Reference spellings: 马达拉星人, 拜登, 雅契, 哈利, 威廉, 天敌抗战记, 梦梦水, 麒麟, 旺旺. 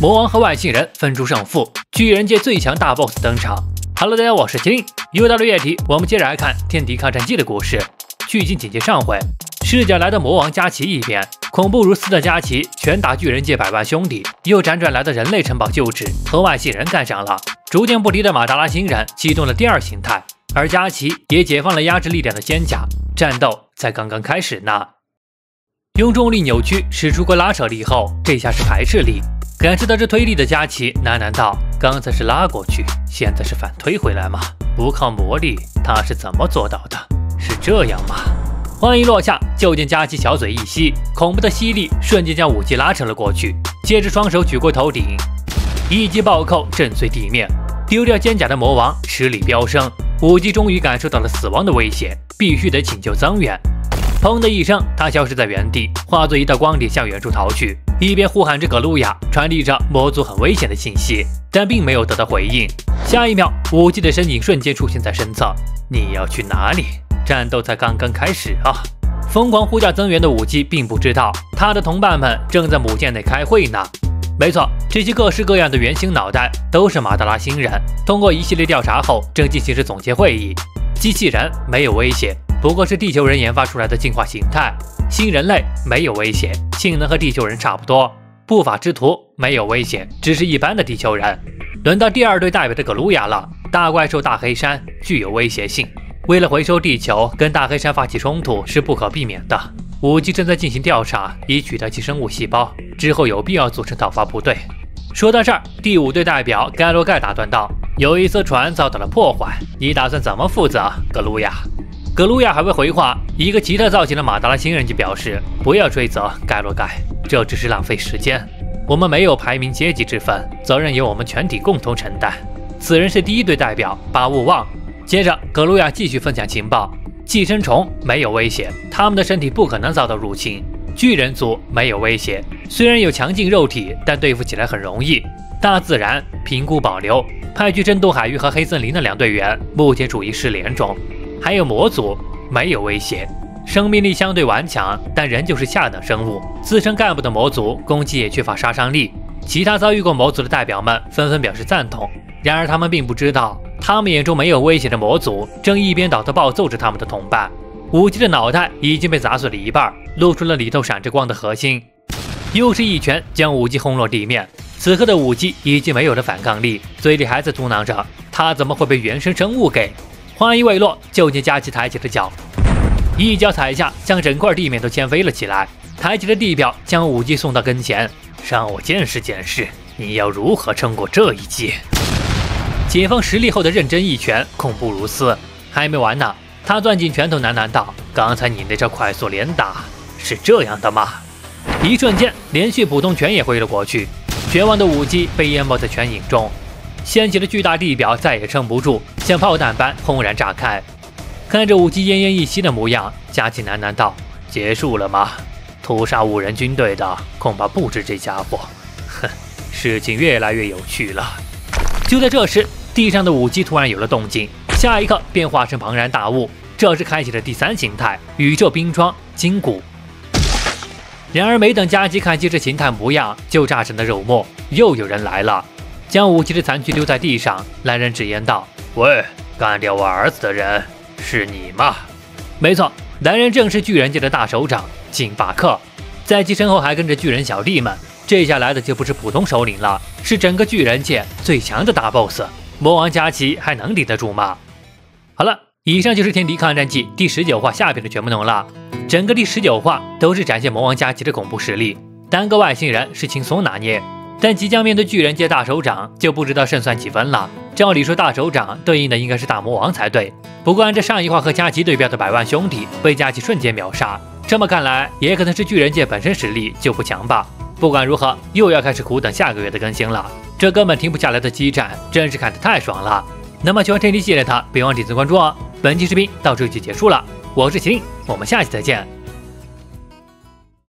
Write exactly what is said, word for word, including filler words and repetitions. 魔王和外星人分出胜负，巨人界最强大 boss 登场。Hello， 大家，我是麒麟。又到了月底，我们接着来看《天敌抗战记》的故事。剧情紧接上回，视角来到魔王加奇一边，恐怖如斯的加奇拳打巨人界百万兄弟，又辗转来到人类城堡旧址，和外星人干上了。逐渐不敌的马达拉星人启动了第二形态，而加奇也解放了压制力量的肩甲，战斗才刚刚开始呢。 用重力扭曲使出过拉扯力后，这下是排斥力。感受到这推力的佳琪喃喃道：“刚才是拉过去，现在是反推回来吗？不靠魔力，他是怎么做到的？是这样吗？”话音落下，就见佳琪小嘴一吸，恐怖的吸力瞬间将武器拉扯了过去。接着双手举过头顶，一击暴扣震碎地面。丢掉肩甲的魔王实力飙升，武器终于感受到了死亡的威胁，必须得请求增援。 砰的一声，他消失在原地，化作一道光点向远处逃去，一边呼喊着葛路亚，传递着魔族很危险的信息，但并没有得到回应。下一秒，武器的身影瞬间出现在身侧。你要去哪里？战斗才刚刚开始啊！疯狂呼叫增援的武器并不知道，他的同伴们正在母舰内开会呢。没错，这些各式各样的圆形脑袋都是马德拉星人。通过一系列调查后，正进行着总结会议。机器人没有威胁。 不过是地球人研发出来的进化形态，新人类没有威胁，性能和地球人差不多。不法之徒没有威胁，只是一般的地球人。轮到第二队代表的葛鲁亚了，大怪兽大黑山具有威胁性，为了回收地球，跟大黑山发起冲突是不可避免的。武器正在进行调查，以取代其生物细胞，之后有必要组成讨伐部队。说到这儿，第五队代表盖洛盖打断道：“有一艘船遭到了破坏，你打算怎么负责，葛鲁亚？” 格鲁亚还未回话，一个奇特造型的马达拉星人就表示：“不要追责盖洛盖，这只是浪费时间。我们没有排名阶级之分，责任由我们全体共同承担。”此人是第一队代表巴勿望。接着，格鲁亚继续分享情报：寄生虫没有威胁，他们的身体不可能遭到入侵；巨人族没有威胁，虽然有强劲肉体，但对付起来很容易。大自然评估保留，派去珍珠海域和黑森林的两队员目前处于失联中。 还有魔族没有威胁，生命力相对顽强，但仍旧是下等生物。资深干部的魔族攻击也缺乏杀伤力。其他遭遇过魔族的代表们纷纷表示赞同。然而他们并不知道，他们眼中没有威胁的魔族正一边倒地暴揍着他们的同伴。武器的脑袋已经被砸碎了一半，露出了里头闪着光的核心。又是一拳将武器轰落地面。此刻的武器已经没有了反抗力，嘴里还在嘟囔着：“他怎么会被原生生物给？” 话音未落，就见佳琪抬起了脚，一脚踩下，将整块地面都掀飞了起来。抬起了地表，将武器送到跟前，让我见识见识，你要如何撑过这一劫。解放实力后的认真一拳，恐怖如斯。还没完呢，他攥紧拳头，喃喃道：“刚才你那招快速连打是这样的吗？”一瞬间，连续普通拳也挥了过去，绝望的武器被淹没在拳影中。 掀起的巨大地表再也撑不住，像炮弹般轰然炸开。看着武器奄奄一息的模样，佳琪喃喃道：“结束了吗？屠杀五人军队的恐怕不止这家伙。”哼，事情越来越有趣了。就在这时，地上的武器突然有了动静，下一刻便化身庞然大物。这是开启了第三形态——宇宙冰霜筋骨。然而，没等佳琪看清这形态模样，就炸成了肉末。又有人来了。 将武器的残躯丢在地上，男人直言道：“喂，干掉我儿子的人是你吗？”没错，男人正是巨人界的大首长金巴克，在其身后还跟着巨人小弟们。这下来的就不是普通首领了，是整个巨人界最强的大 boss。魔王加奇还能顶得住吗？好了，以上就是《天敌抗战记》第十九话下篇的全部内容了。整个第十九话都是展现魔王加奇的恐怖实力，单个外星人是轻松拿捏。 但即将面对巨人界大首长，就不知道胜算几分了。照理说，大首长对应的应该是大魔王才对。不过按照上一话和加奇对标的百万兄弟，被加奇瞬间秒杀，这么看来，也可能是巨人界本身实力就不强吧。不管如何，又要开始苦等下个月的更新了。这根本停不下来的激战，真是看得太爽了。那么喜欢天敌系列的，别忘点赞关注哦。本期视频到这就结束了，我是麒麟，我们下期再见。